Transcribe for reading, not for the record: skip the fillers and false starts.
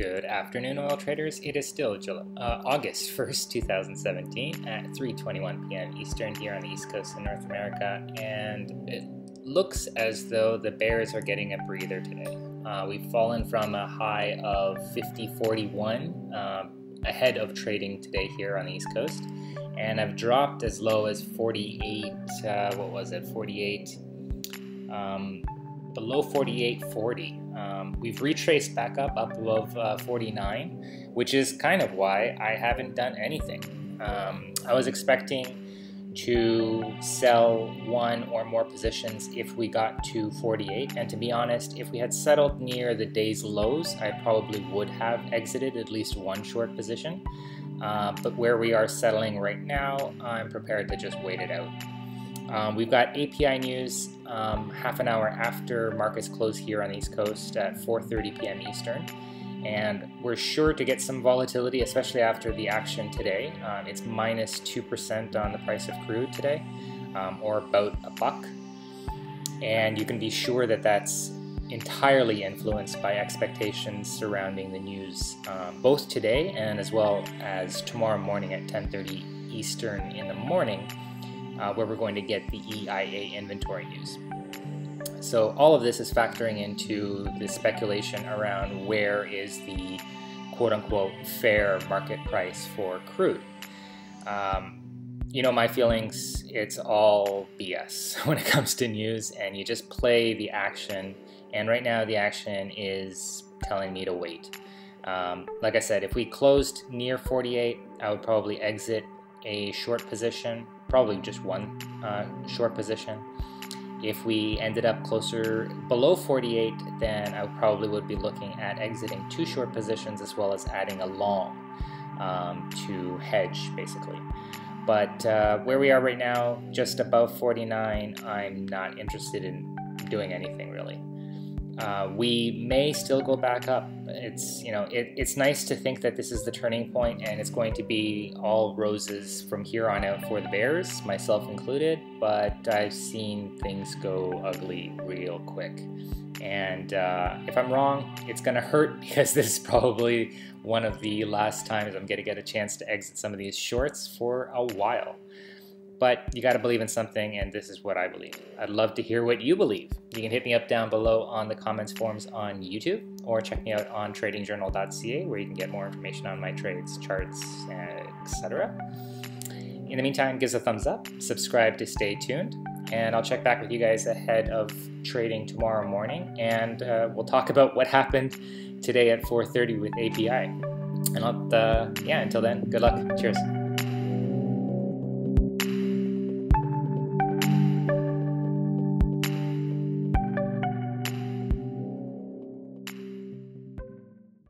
Good afternoon, oil traders. It is still August 1st, 2017 at 3:21 p.m. Eastern here on the East Coast of North America, and it looks as though the bears are getting a breather today. We've fallen from a high of 50.41 ahead of trading today here on the East Coast, and I've dropped as low as 48, what was it, 48, below 48.40. We've retraced back up above 49, which is kind of why I haven't done anything. I was expecting to sell one or more positions if we got to 48, and to be honest, if we had settled near the day's lows, I probably would have exited at least one short position, but where we are settling right now, I'm prepared to just wait it out. We've got API news half an hour after markets close here on the East Coast at 4:30 p.m. Eastern, and we're sure to get some volatility, especially after the action today. It's minus 2% on the price of crude today, or about $1, and you can be sure that that's entirely influenced by expectations surrounding the news both today and as well as tomorrow morning at 10:30 Eastern in the morning, where we're going to get the EIA inventory news. So all of this is factoring into the speculation around where is the quote-unquote fair market price for crude. You know my feelings, it's all BS when it comes to news, and you just play the action, and right now the action is telling me to wait. Like I said, if we closed near 48, I would probably exit a short position, probably just one short position. If we ended up closer below 48, then I probably would be looking at exiting two short positions as well as adding a long to hedge, basically. But where we are right now, just above 49, I'm not interested in doing anything really. We may still go back up. It's, you know, it's nice to think that this is the turning point and it's going to be all roses from here on out for the bears, myself included, but I've seen things go ugly real quick. And if I'm wrong, it's gonna hurt, because this is probably one of the last times I'm gonna get a chance to exit some of these shorts for a while. But you gotta believe in something, and this is what I believe. I'd love to hear what you believe. You can hit me up down below on the comments forums on YouTube, or check me out on TradingJournal.ca, where you can get more information on my trades, charts, etc. In the meantime, give us a thumbs up, subscribe to stay tuned, and I'll check back with you guys ahead of trading tomorrow morning, and we'll talk about what happened today at 4:30 with API. And I'll, yeah, until then, good luck. Cheers.